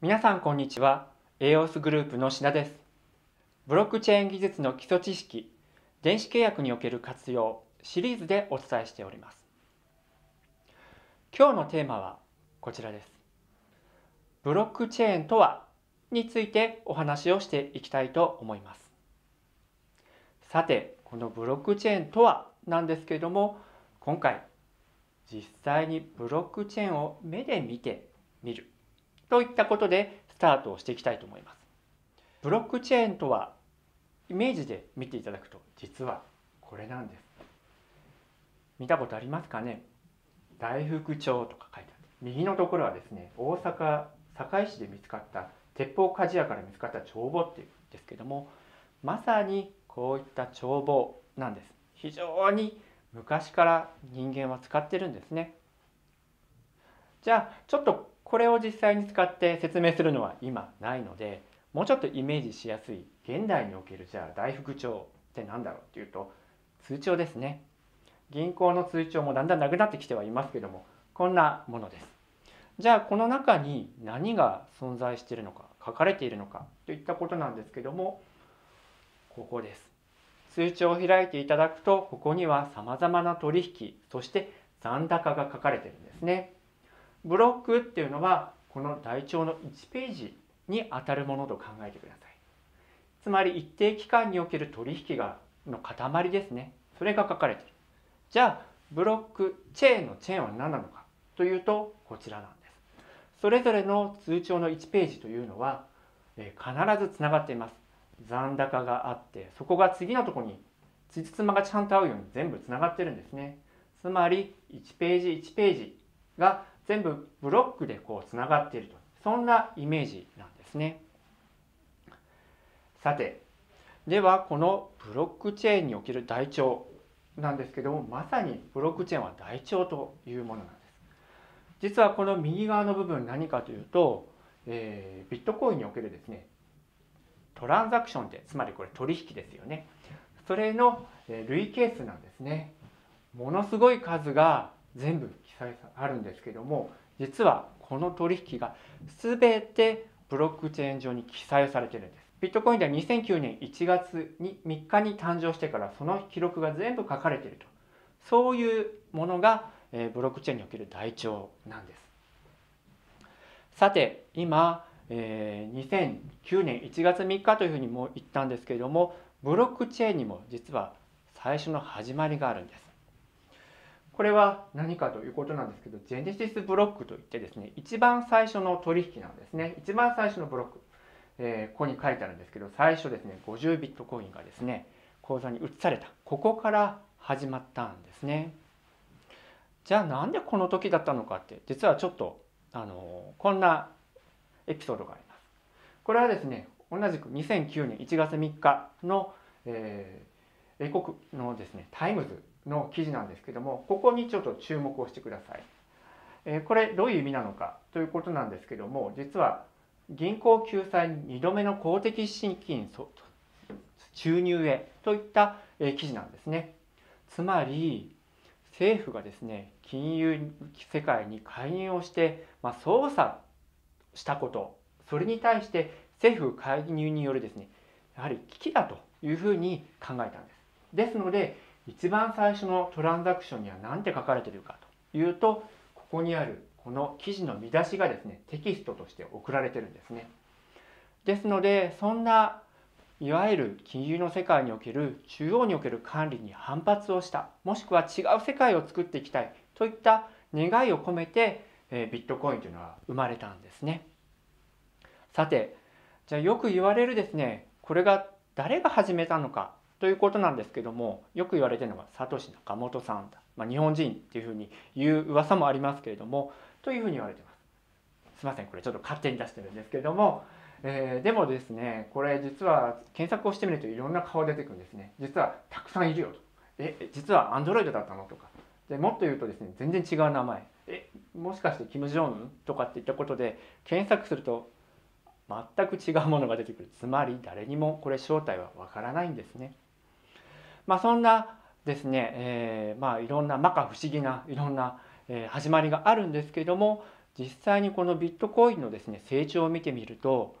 皆さんこんにちは。 EOS グループの志田です。ブロックチェーン技術の基礎知識、電子契約における活用シリーズでお伝えしております。今日のテーマはこちらです。ブロックチェーンとはについてお話をしていきたいと思います。さて、このブロックチェーンとはなんですけれども、今回実際にブロックチェーンを目で見てみるといったことでスタートをしていきたいと思います。ブロックチェーンとはイメージで見ていただくと、実はこれなんです。見たことありますかね。大福町とか書いてある右のところはですね、大阪堺市で見つかった鉄砲鍛冶屋から見つかった帳簿っていうんですけども、まさにこういった帳簿なんです。非常に昔から人間は使ってるんですね。じゃあちょっとこれを実際に使って説明するのは今ないので、もうちょっとイメージしやすい現代における、じゃあ大福帳って何だろうっていうと、通帳ですね。銀行の通帳もだんだんなくなってきてはいますけども、こんなものです。じゃあこの中に何が存在しているのか、書かれているのかといったことなんですけども、ここです。通帳を開いていただくと、ここにはさまざまな取引、そして残高が書かれているんですね。ブロックっていうのはこの台帳の1ページに当たるものと考えてください。つまり一定期間における取引がの塊ですね。それが書かれている。じゃあブロックチェーンのチェーンは何なのかというと、こちらなんです。それぞれの通帳の1ページというのは必ずつながっています。残高があって、そこが次のところに辻褄がちゃんと合うように全部つながってるんですね。つまり1ページ1ページが全部ブロックでこうつながっていると、そんなイメージなんですね。さて、ではこのブロックチェーンにおける台帳なんですけども、まさにブロックチェーンは台帳というものなんです。実はこの右側の部分何かというと、ビットコインにおけるですね、トランザクションって、つまりこれ取引ですよね。それの累計数なんですね。ものすごい数が全部記載あるんですけども、実はこの取引が全てブロックチェーン上に記載されているんです。ビットコインでは2009年1月3日に誕生してから、その記録が全部書かれていると、そういうものがブロックチェーンにおける台帳なんです。さて、今2009年1月3日というふうにもう言ったんですけれども、ブロックチェーンにも実は最初の始まりがあるんです。これは何かということなんですけど、ジェネシスブロックといってですね、一番最初の取引なんですね。一番最初のブロック、ここに書いてあるんですけど、最初ですね、50ビットコインがですね、口座に移された、ここから始まったんですね。じゃあなんでこの時だったのかって、実はちょっとこんなエピソードがあります。これはですね、同じく2009年1月3日の、英国のですねタイムズの記事なんですけども、ここにちょっと注目をしてください。これどういう意味なのかということなんですけども、実は銀行救済に2度目の公的資金注入へといった記事なんですね。つまり政府がですね、金融世界に介入をして、操作したこと、それに対して政府介入によるですね、やはり危機だというふうに考えたんです。ですので一番最初のトランザクションには何て書かれているかというと、ここにあるこの記事の見出しがですね、テキストとして送られてるんですね。ですので、そんないわゆる金融の世界における中央における管理に反発をした、もしくは違う世界を作っていきたいといった願いを込めて、ビットコインというのは生まれたんですね。さて、じゃあよく言われるですね、これが誰が始めたのかということなんですけども、よく言われてるのがサトシ・ナカモトさんだ、日本人っていうふうに言う噂もありますけれども、というふうに言われてます。すいません、これちょっと勝手に出してるんですけれども、でもですね、これ実は検索をしてみるといろんな顔出てくるんですね。実はたくさんいるよと、実はアンドロイドだったのとか、でもっと言うとですね、全然違う名前、もしかしてキム・ジョンウンとかっていったことで検索すると全く違うものが出てくる。つまり誰にもこれ正体はわからないんですね。そんなですね、いろんな摩訶不思議ないろんな始まりがあるんですけれども、実際にこのビットコインのですね成長を見てみると、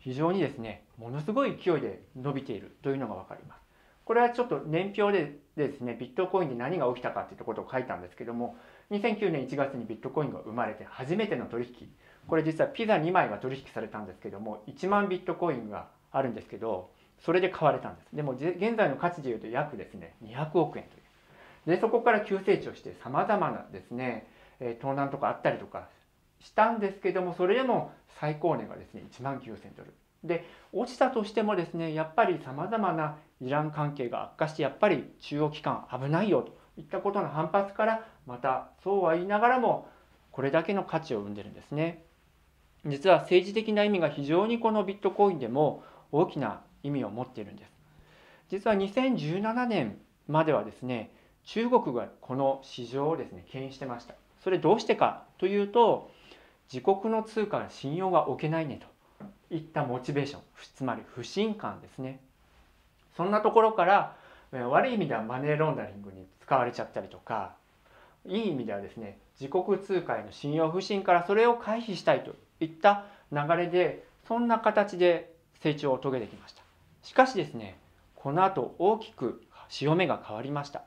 非常にですねものすごい勢いで伸びているというのが分かります。これはちょっと年表でですねビットコインで何が起きたかっていうところを書いたんですけども、2009年1月にビットコインが生まれて初めての取引、これ実はピザ2枚が取引されたんですけども、1万ビットコインがあるんですけど、それで買われたんです。でも現在の価値でいうと約ですね200億円という。でそこから急成長してさまざまなですね盗難とかあったりとかしたんですけども、それでも最高値がですね1万9000ドルで落ちたとしてもですね、やっぱりさまざまなイラン関係が悪化して、やっぱり中央機関危ないよといったことの反発から、またそうは言いながらもこれだけの価値を生んでるんですね。実は政治的な意味が非常にこのビットコインでも大きな意味を持っているんです。実は2017年まではですね、中国がこの市場をですね牽引してました。それどうしてかというと、自国の通貨に信用が置けないねといったモチベーション、つまり不信感ですね。そんなところから悪い意味ではマネーロンダリングに使われちゃったりとか、いい意味ではですね自国通貨への信用不信からそれを回避したいといった流れで、そんな形で成長を遂げてきました。しかしですね、この後大きく潮目が変わりました。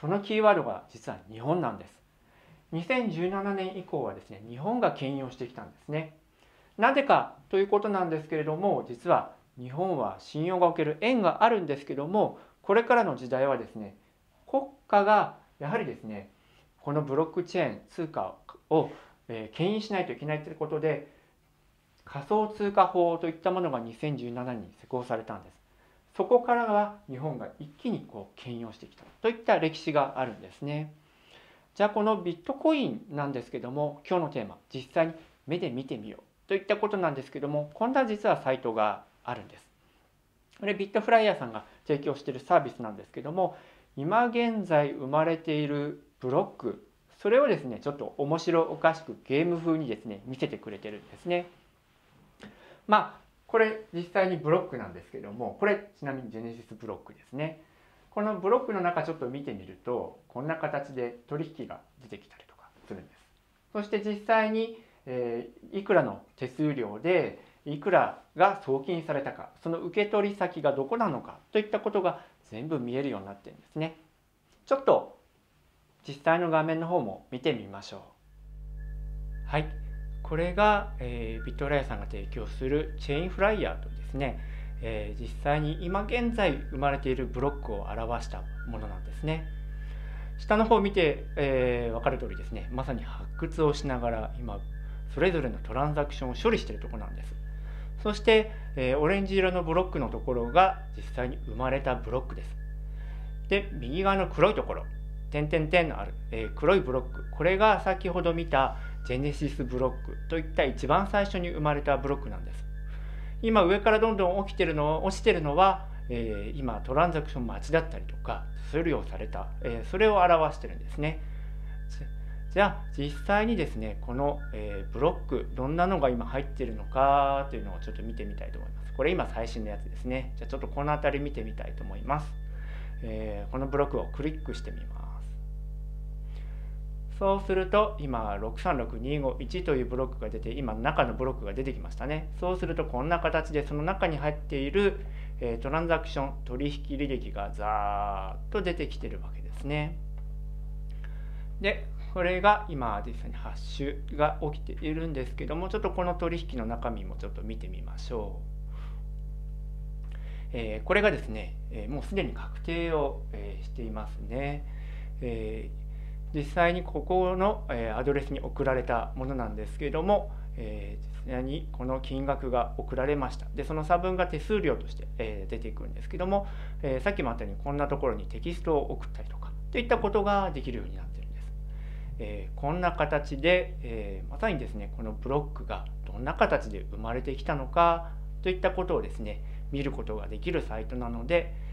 そのキーワードが実は日本なんです。2017年以降はですね日本が牽引をしてきたんですね。なぜかということなんですけれども、実は日本は信用がおける円があるんですけども、これからの時代はですね国家がやはりですねこのブロックチェーン通貨を牽引しないといけないということで、仮想通貨法といったものが2017年に施行されたんです。そこからは日本が一気にこう牽引をしてきたといった歴史があるんですね。じゃあこのビットコインなんですけども、今日のテーマ実際に目で見てみようといったことなんですけども、こんな実はサイトがあるんです。これビットフライヤーさんが提供しているサービスなんですけども、今現在生まれているブロック、それをですねちょっと面白おかしくゲーム風にですね見せてくれてるんですね。まあこれ実際にブロックなんですけども、これちなみにジェネシスブロックですね。このブロックの中ちょっと見てみると、こんな形で取引が出てきたりとかするんです。そして実際に、いくらの手数料でいくらが送金されたか、その受け取り先がどこなのかといったことが全部見えるようになってるんですね。ちょっと実際の画面の方も見てみましょう。はい、これが、ビットフライヤーさんが提供するチェインフライヤーとですね、実際に今現在生まれているブロックを表したものなんですね。下の方を見て、分かる通りですね、まさに発掘をしながら今それぞれのトランザクションを処理しているところなんです。そして、オレンジ色のブロックのところが実際に生まれたブロックです。で右側の黒いところ点々点のある、黒いブロック、これが先ほど見たジェネシスブロックといった一番最初に生まれたブロックなんです。今上からどんどん落ちてるのは、今トランザクション待ちだったりとか処理をされた、それを表してるんですね。じゃあ実際にですねこの、ブロックどんなのが今入ってるのかというのをちょっと見てみたいと思います。これ今最新のやつですね。じゃあちょっとこの辺り見てみたいと思います。このブロックをクリックしてみます。そうすると今636251というブロックが出て、今中のブロックが出てきましたね。そうするとこんな形でその中に入っている、トランザクション取引履歴がザーッと出てきてるわけですね。でこれが今実際にハッシュが起きているんですけども、ちょっとこの取引の中身もちょっと見てみましょう。これがですねもうすでに確定をしていますね。実際にここのアドレスに送られたものなんですけれども、実際にこの金額が送られました。でその差分が手数料として出ていくんですけども、さっきもあったようにこんなところにテキストを送ったりとかといったことができるようになっているんです。こんな形で、まさにですねこのブロックがどんな形で生まれてきたのかといったことをですね見ることができるサイトなので、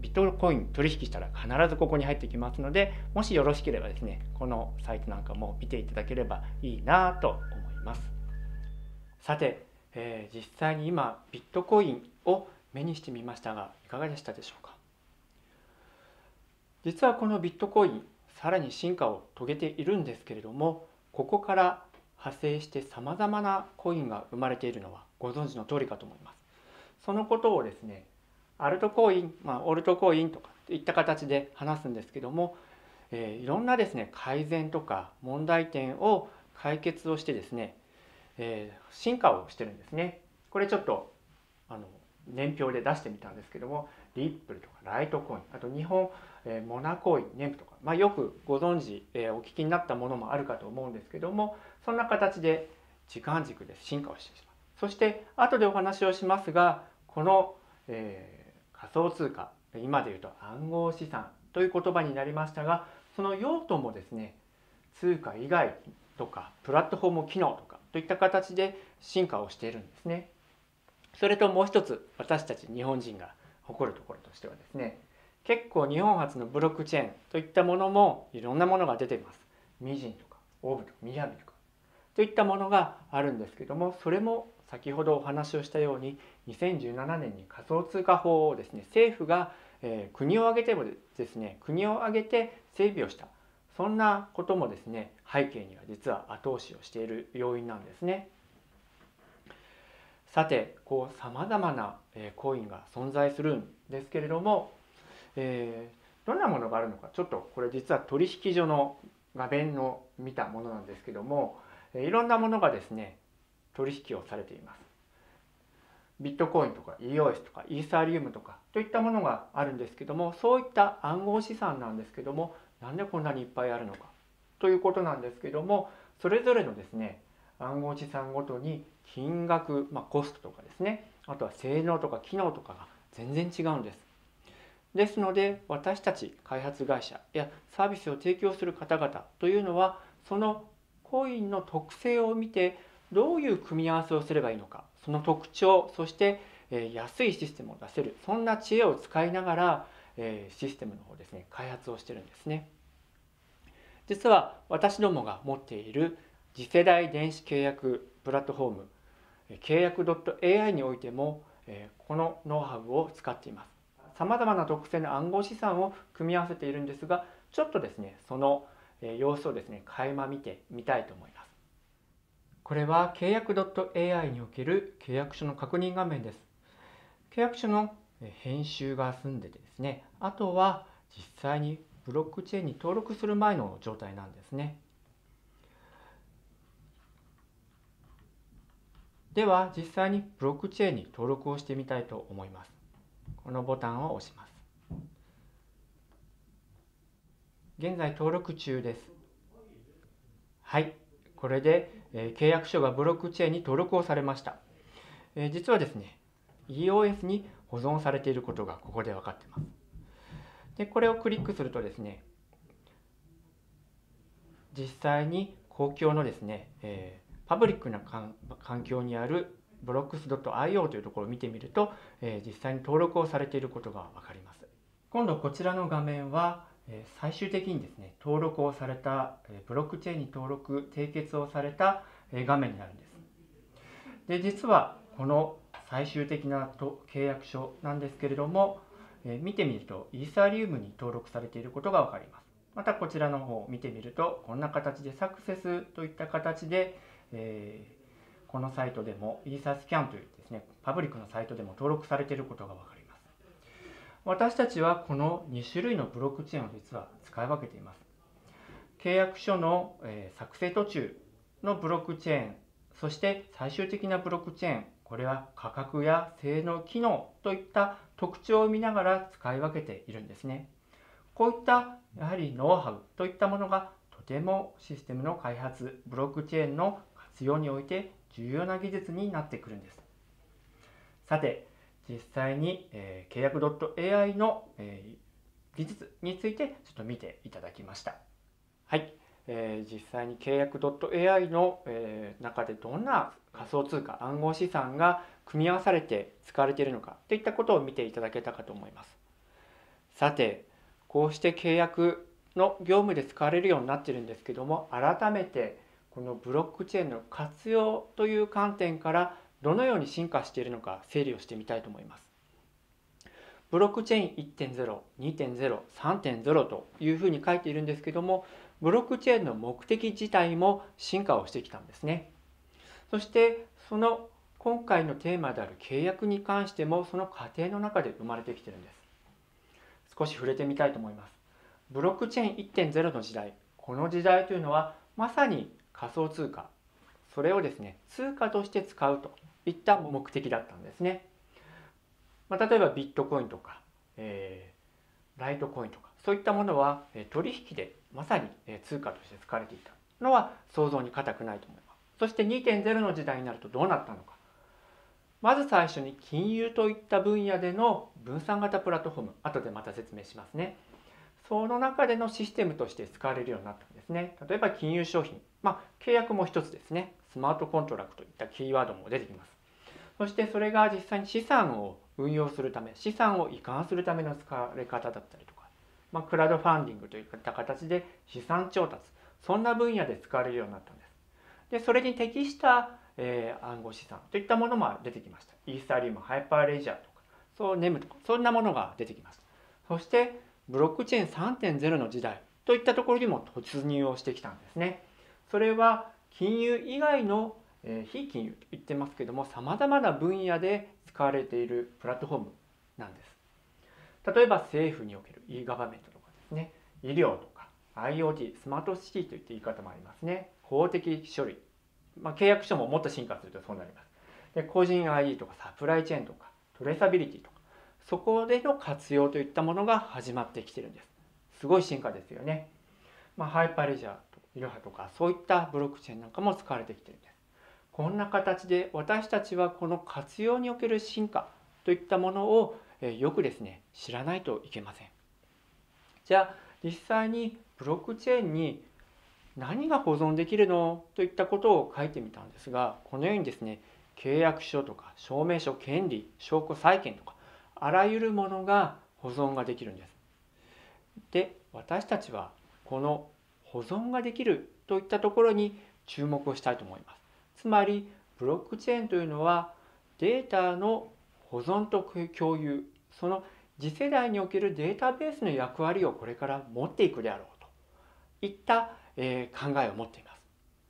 ビットコイン取引したら必ずここに入ってきますので、もしよろしければですねこのサイトなんかも見ていただければいいなと思います。さて、実際に今ビットコインを目にしてみましたが、いかがでしたでしょうか。実はこのビットコインさらに進化を遂げているんですけれども、ここから派生してさまざまなコインが生まれているのはご存知の通りかと思います。そのことをですね、アルトコイン、オルトコインとかといった形で話すんですけども、いろんなですね改善とか問題点を解決をしてですね、進化をしてるんですね。これちょっと年表で出してみたんですけども、リップルとかライトコイン、あと日本モナコイン、ネムとか、よくご存知、お聞きになったものもあるかと思うんですけども、そんな形で時間軸で進化をしてしまう。そして後でお話をしますが、この、仮想通貨、今でいうと暗号資産という言葉になりましたが、その用途もですね、通貨以外とかプラットフォーム機能とかといった形で進化をしているんですね。それともう一つ、私たち日本人が誇るところとしてはですね、結構日本初のブロックチェーンといったものもいろんなものが出ています。ミジンとかオーブとかミヤミとかといったものがあるんですけども、それも先ほどお話をしたように2017年に仮想通貨法をですね、政府が国を挙げて整備をした、そんなこともですね背景には実は後押しをしている要因なんですね。さて、さまざまなコインが存在するんですけれども、どんなものがあるのか、ちょっとこれ実は取引所の画面の見たものなんですけども、いろんなものがですね取引をされています。ビットコインとか EOS とかイーサリウムとかといったものがあるんですけども、そういった暗号資産なんですけども、なんでこんなにいっぱいあるのかということなんですけども、それぞれのですね暗号資産ごとに金額、コストとかですね、あとは性能とか機能とかが全然違うんです。ですので、私たち開発会社やサービスを提供する方々というのは、そのコインの特性を見てどういう組み合わせをすればいいのか、その特徴、そして安いシステムを出せる、そんな知恵を使いながらシステムの方ですね開発をしてるんですね。実は私どもが持っている次世代電子契約プラットフォーム契約 .ai においてもこのノウハウを使っています。さまざまな特性の暗号資産を組み合わせているんですが、ちょっとですねその様子をですね垣間見てみたいと思います。これは契約 .ai における契約書の確認画面です。契約書の編集が済んでてですね、あとは実際にブロックチェーンに登録する前の状態なんですね。では実際にブロックチェーンに登録をしてみたいと思います。このボタンを押します。現在登録中です。はい、これで契約書がブロックチェーンに登録をされました。実はですね、EOS に保存されていることがここで分かっています。で、これをクリックするとですね、実際に公共のですね、パブリックな環境にある blocks.io というところを見てみると、実際に登録をされていることが分かります。今度こちらの画面は、最終的にですね、登録をされた、ブロックチェーンに登録、締結をされた、画面になるんです。で、実はこの最終的な契約書なんですけれども、見てみるとイーサリウムに登録されていることが分かります。またこちらの方を見てみると、こんな形でサクセスといった形で、このサイトでもイーサスキャンというですね、パブリックのサイトでも登録されていることが分かります。私たちはこの2種類のブロックチェーンを実は使い分けています。契約書の、作成途中のブロックチェーン、そして最終的なブロックチェーン、これは価格や性能、機能といった特徴を見ながら使い分けているんですね。こういったやはりノウハウといったものがとてもシステムの開発、ブロックチェーンの活用において重要な技術になってくるんです。さて、実際に、契約 .ai の、技術についてちょっと見ていただきました。はい。実際に契約 .ai の、中でどんな仮想通貨暗号資産が組み合わされて使われているのかといったことを見ていただけたかと思います。さて、こうして契約の業務で使われるようになっているんですけども、改めてこのブロックチェーンの活用という観点からどのように進化しているのか整理をしてみたいと思います。ブロックチェーン 1.0、2.0、3.0 というふうに書いているんですけども、ブロックチェーンの目的自体も進化をしてきたんですね。そしてその今回のテーマである契約に関してもその過程の中で生まれてきてるんです。少し触れてみたいと思います。ブロックチェーン 1.0 の時代、この時代というのはまさに仮想通貨、それをですね通貨として使うといった目的だったんですね。まあ、例えばビットコインとか、ライトコインとかそういったものは取引でまさに通貨として使われていたのは想像に難くないと思います。そして 2.0 の時代になるとどうなったのか。まず最初に金融といった分野での分散型プラットフォーム、後でまた説明しますね。その中でのシステムとして使われるようになったんですね。例えば金融商品、契約も一つですね。スマートコントラクトといったキーワードも出てきます。そしてそれが実際に資産を運用するため、資産を移管するための使われ方だったりとか、クラウドファンディングといった形で資産調達、そんな分野で使われるようになったんです。でそれに適した暗号資産といったものも出てきました。イーサリウム、ハイパーレジャーとか、ネムとか、そんなものが出てきました。そしてブロックチェーン 3.0 の時代といったところにも突入をしてきたんですね。それは金融以外の非金融と言ってますけども、さまざまな分野で使われているプラットフォームなんです。例えば政府における e-government とかですね、医療とか IoT、スマートシティといった言い方もありますね。法的書類、契約書ももっと進化するとそうなります。で個人 ID とかサプライチェーンとかトレーサビリティとか、そこでの活用といったものが始まってきてるんです。すごい進化ですよね。ハイパーレジャーとイロハとかそういったブロックチェーンなんかも使われてきてるんです。こんな形で私たちはこの活用における進化といったものをよくですね知らないといけません。じゃあ実際にブロックチェーンに何が保存できるのといったことを書いてみたんですが、このようにですね契約書とか証明書、権利、証拠、債権とかあらゆるものが保存ができるんです。で私たちはこの保存ができるといったところに注目をしたいと思います。つまりブロックチェーンというのはデータの保存と共有、その次世代におけるデータベースの役割をこれから持っていくであろうといった考えを持っていま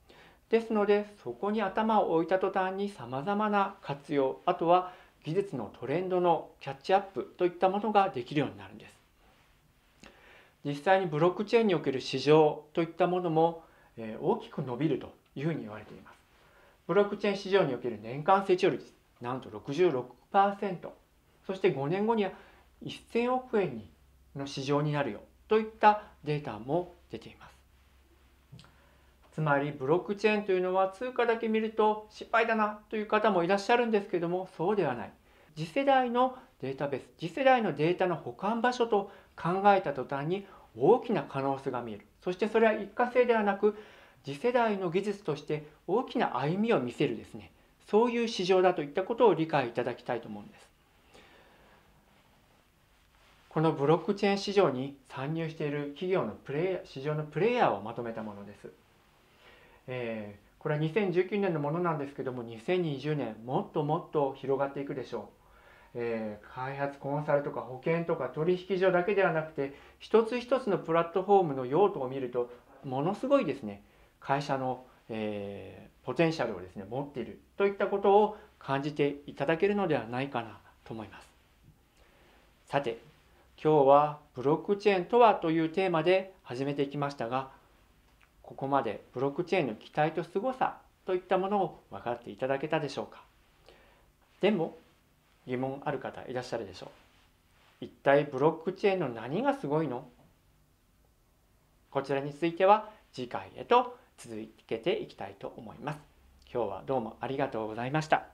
す。ですのでそこに頭を置いた途端にさまざまな活用、あとは技術のトレンドのキャッチアップといったものができるようになるんです。実際にブロックチェーンにおける市場といったものも大きく伸びるというふうに言われています。ブロックチェーン市場における年間成長率、なんと 66%、 そして5年後には1000億円の市場になるよといったデータも出ています。つまりブロックチェーンというのは通貨だけ見ると失敗だなという方もいらっしゃるんですけども、そうではない。次世代のデータベース、次世代のデータの保管場所と考えた途端に大きな可能性が見える。そしてそれは一過性ではなく次世代の技術として大きな歩みを見せるですね、そういう市場だといったことを理解いただきたいと思うんです。このブロックチェーン市場に参入している企業の市場のプレイヤーをまとめたものです。これは2019年のものなんですけども、2020年もっともっと広がっていくでしょう。開発、コンサルとか保険とか取引所だけではなくて、一つ一つのプラットフォームの用途を見るとものすごいですね会社の、ポテンシャルをですね持っているといったことを感じていただけるのではないかなと思います。さて今日はブロックチェーンとはというテーマで始めていきましたが、ここまでブロックチェーンの期待とすごさといったものを分かっていただけたでしょうか。でも疑問ある方いらっしゃるでしょう。一体ブロックチェーンの何がすごいの？こちらについては次回へと続けていきたいと思います。今日はどうもありがとうございました。